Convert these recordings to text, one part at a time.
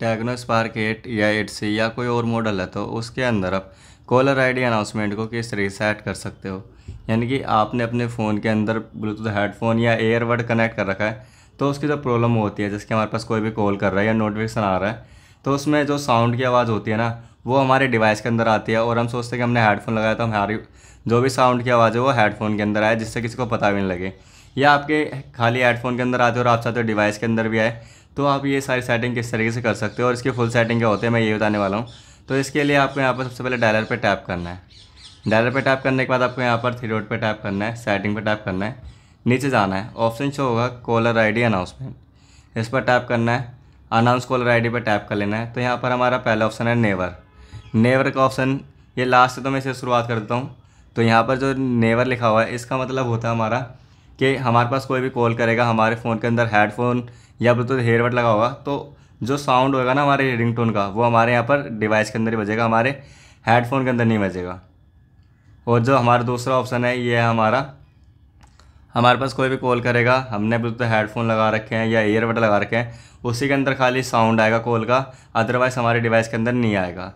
Tecno Spark 8 या 8C या कोई और मॉडल है तो उसके अंदर आप कॉलर आईडी अनाउंसमेंट को किस तरह सेट कर सकते हो। यानी कि आपने अपने फ़ोन के अंदर ब्लूटूथ हेडफोन या एयरबड कनेक्ट कर रखा है तो उसकी जो प्रॉब्लम होती है, जैसे कि हमारे पास कोई भी कॉल कर रहा है या नोटिफिकेशन आ रहा है तो उसमें जो साउंड की आवाज़ होती है ना वो हमारे डिवाइस के अंदर आती है और हम सोचते हैं कि हमने हेडफोन लगाया तो हमारी जो भी साउंड की आवाज़ है वो हेडफोन के अंदर आए जिससे किसी को पता भी नहीं लगे। या आपके खाली हेडफोन के अंदर आते हो और आप चाहते हो डिवाइस के अंदर भी आए तो आप ये सारी सेटिंग किस तरीके से कर सकते हो और इसकी फुल सेटिंग क्या होती है मैं ये बताने वाला हूँ। तो इसके लिए आपको यहाँ पर सबसे पहले डायलर पे टैप करना है। डायलर पे टैप करने के बाद आपको यहाँ पर थ्री डॉट पे टैप करना है, सेटिंग पे टैप करना है, नीचे जाना है, ऑप्शन शो होगा कॉलर आईडी अनाउंसमेंट, इस पर टैप करना है, अनाउंस कॉलर आईडी पर टैप कर लेना है। तो यहाँ पर हमारा पहला ऑप्शन है नेवर, नेवर का ऑप्शन ये लास्ट है तो मैं इसे शुरुआत कर देता हूँ। तो यहाँ पर जो नेवर लिखा हुआ है इसका मतलब होता है हमारा कि हमारे पास कोई भी कॉल करेगा, हमारे फ़ोन के अंदर हेडफोन या ब्लूटूथ हेयरबड लगा होगा तो जो साउंड होगा ना हमारे रिंगटोन का वो हमारे यहाँ पर डिवाइस के अंदर ही बजेगा, हमारे हेडफोन के अंदर नहीं बजेगा। और जो हमारा दूसरा ऑप्शन है ये है हमारा, हमारे पास कोई भी कॉल करेगा, हमने ब्लूटूथ हेडफोन लगा रखे हैं या ईयरबड लगा रखे हैं उसी के अंदर खाली साउंड आएगा कॉल का, अदरवाइज़ हमारे डिवाइस के अंदर नहीं आएगा।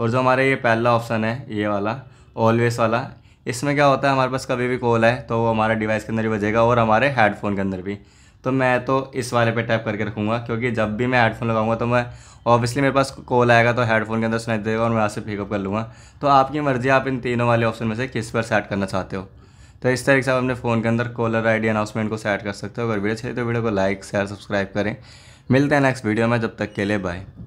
और जो हमारा ये पहला ऑप्शन है ये वाला ऑलवेज वाला, इसमें क्या होता है हमारे पास कभी भी कॉल है तो वो हमारे डिवाइस के अंदर भी बजेगा और हमारे हेडफोन के अंदर भी। तो मैं तो इस वाले पे टैप करके रखूँगा क्योंकि जब भी मैं हेडफोन लगाऊंगा तो मैं ऑब्वियसली मेरे पास कॉल आएगा तो हेडफोन के अंदर सुनाई देगा और मैं यहाँ से पिकअप कर लूँगा। तो आपकी मर्ज़ी, आप इन तीनों वाले ऑप्शन में से किस पर सेट करना चाहते हो। तो इस तरीके से आप अपने फ़ोन के अंदर कॉलर आईडी अनाउंसमेंट को सेट कर सकते हो। अगर वीडियो चाहिए तो वीडियो को लाइक शेयर सब्सक्राइब करें। मिलते हैं नेक्स्ट वीडियो में, जब तक के लिए बाय।